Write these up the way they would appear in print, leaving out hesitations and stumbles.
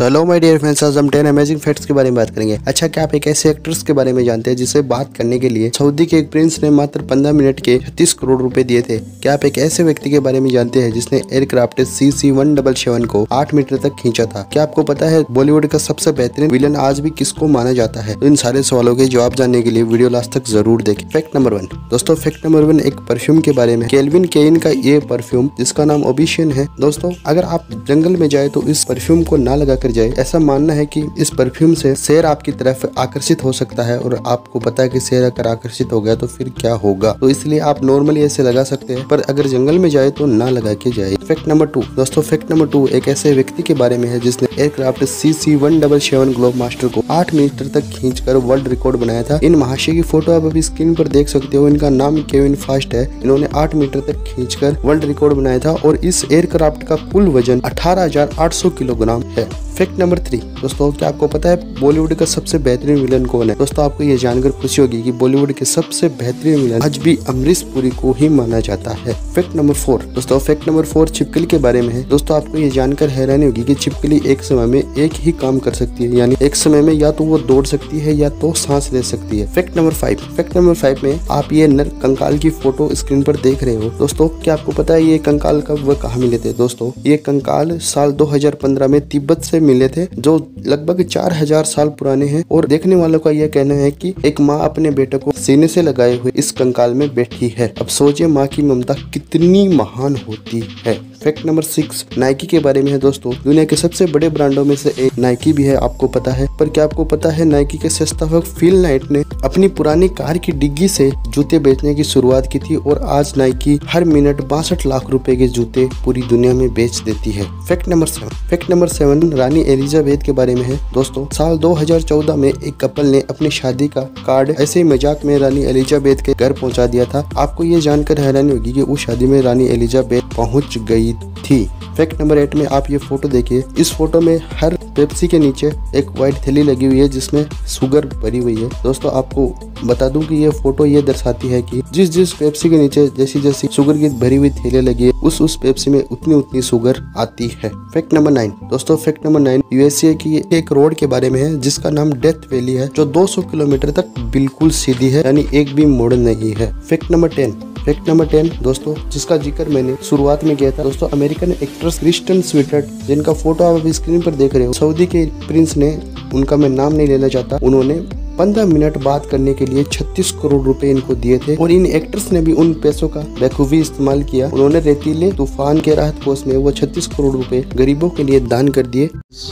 तो hello my dear friends, आज हम 10 अमेजिंग फैक्ट्स के बारे में बात करेंगे। अच्छा, क्या आप एक ऐसे एक्ट्रेस के बारे में जानते हैं जिसे बात करने के लिए सऊदी के एक प्रिंस ने मात्र 15 मिनट के 36 करोड़ रुपए दिए थे? क्या आप एक ऐसे व्यक्ति के बारे में जानते हैं जिसने एयरक्राफ्ट CC-177 को 8 मीटर तक खींचा था? क्या आपको पता है बॉलीवुड का सबसे बेहतरीन विलन आज भी किसको माना जाता है? इन सारे सवालों के जवाब जानने के लिए वीडियो लास्ट तक जरूर देखें। फैक्ट नंबर 1 दोस्तों, फैक्ट नंबर 1 एक परफ्यूम के बारे में। केल्विन केन का ये परफ्यूम जिसका नाम ओबिशियन है। दोस्तों, अगर आप जंगल में जाए तो इस परफ्यूम को ना लगा जाए। ऐसा मानना है कि इस परफ्यूम से शेर आपकी तरफ आकर्षित हो सकता है, और आपको पता है कि शेर अगर आकर्षित हो गया तो फिर क्या होगा, तो इसलिए आप नॉर्मली ऐसे लगा सकते हैं, पर अगर जंगल में जाए तो ना लगा के जाए। फैक्ट नंबर 2 दोस्तों, फैक्ट नंबर 2 एक ऐसे व्यक्ति के बारे में है जिसने एयरक्राफ्ट CC-177 ग्लोब मास्टर को 8 मीटर तक खींचकर वर्ल्ड रिकॉर्ड बनाया था। इन महाशय की फोटो आप अभी स्क्रीन पर देख सकते हो। इनका नाम केविन फास्ट है। इन्होंने 8 मीटर तक खींचकर वर्ल्ड रिकॉर्ड बनाया था, और इस एयरक्राफ्ट का कुल वजन 18,800 किलोग्राम है। फैक्ट नंबर 3 दोस्तों, क्या आपको पता है बॉलीवुड का सबसे बेहतरीन विलन कौन है? दोस्तों, आपको ये जानकर खुशी होगी कि बॉलीवुड के सबसे बेहतरीन विलन आज भी अमरीश पुरी को ही माना जाता है। फैक्ट नंबर 4 दोस्तों, फैक्ट नंबर 4 छिपकली के बारे में है। दोस्तों, आपको ये जानकर हैरानी होगी कि छिपकली एक समय में एक ही काम कर सकती है, यानी एक समय में या तो वो दौड़ सकती है या तो सांस ले सकती है। फैक्ट नंबर 5 फैक्ट नंबर 5 में आप ये नर कंकाल की फोटो स्क्रीन पर देख रहे हो। दोस्तों, क्या आपको पता है ये कंकाल कब व कहाँ मिले थे? दोस्तों, ये कंकाल साल 2015 में तिब्बत से मिले थे, जो लगभग 4000 साल पुराने हैं, और देखने वालों का यह कहना है कि एक माँ अपने बेटे को सीने से लगाए हुए इस कंकाल में बैठी है। अब सोचिए माँ की ममता कितनी महान होती है। फैक्ट नंबर 6 नाइकी के बारे में है। दोस्तों, दुनिया के सबसे बड़े ब्रांडों में से एक नाइकी भी है, आपको पता है। पर क्या आपको पता है नाइकी के संस्थापक फील नाइट ने अपनी पुरानी कार की डिग्गी से जूते बेचने की शुरुआत की थी, और आज नाइकी हर मिनट 62 लाख रुपए के जूते पूरी दुनिया में बेच देती है। फैक्ट नंबर 7 फैक्ट नंबर 7 रानी एलिजाबेथ के बारे में है। दोस्तों, साल 2014 में एक कपल ने अपनी शादी का कार्ड ऐसे ही मजाक में रानी एलिजाबेथ के घर पहुँचा दिया था। आपको ये जानकर हैरानी होगी कि उस शादी में रानी एलिजाबेथ पहुँच गई थी। फैक्ट नंबर 8 में आप ये फोटो देखिए। इस फोटो में हर पेप्सी के नीचे एक व्हाइट थैली लगी हुई है जिसमें शुगर भरी हुई है। दोस्तों, आपको बता दूं कि ये फोटो ये दर्शाती है कि जिस पेप्सी के नीचे जैसी जैसी शुगर की भरी हुई थैली लगी है, उस पेप्सी में उतनी उतनी शुगर आती है। फैक्ट नंबर 9 दोस्तों, फैक्ट नंबर 9 USA की एक रोड के बारे में है जिसका नाम डेथ वैली है, जो 200 किलोमीटर तक बिल्कुल सीधी है, यानी एक भी मोड़ नहीं है। फैक्ट नंबर 10 फैक्ट नंबर 10 दोस्तों, जिसका जिक्र मैंने शुरुआत में किया था। दोस्तों, अमेरिकन एक्ट्रेस क्रिस्टन स्वीटवाटर, जिनका फोटो आप अभी स्क्रीन पर देख रहे हो। सऊदी के प्रिंस ने, उनका मैं नाम नहीं लेना चाहता, उन्होंने 15 मिनट बात करने के लिए 36 करोड़ रुपए इनको दिए थे, और इन एक्ट्रेस ने भी उन पैसों का बेखूबी इस्तेमाल किया। उन्होंने रेतीले तूफान के राहत कोष में वो 36 करोड़ रुपए गरीबों के लिए दान कर दिए।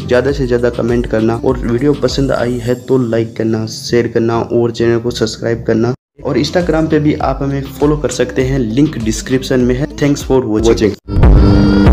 ज्यादा से ज्यादा कमेंट करना, और वीडियो पसंद आई है तो लाइक करना, शेयर करना, और चैनल को सब्सक्राइब करना, और इंस्टाग्राम पे भी आप हमें फॉलो कर सकते हैं, लिंक डिस्क्रिप्शन में है। Thanks for watching.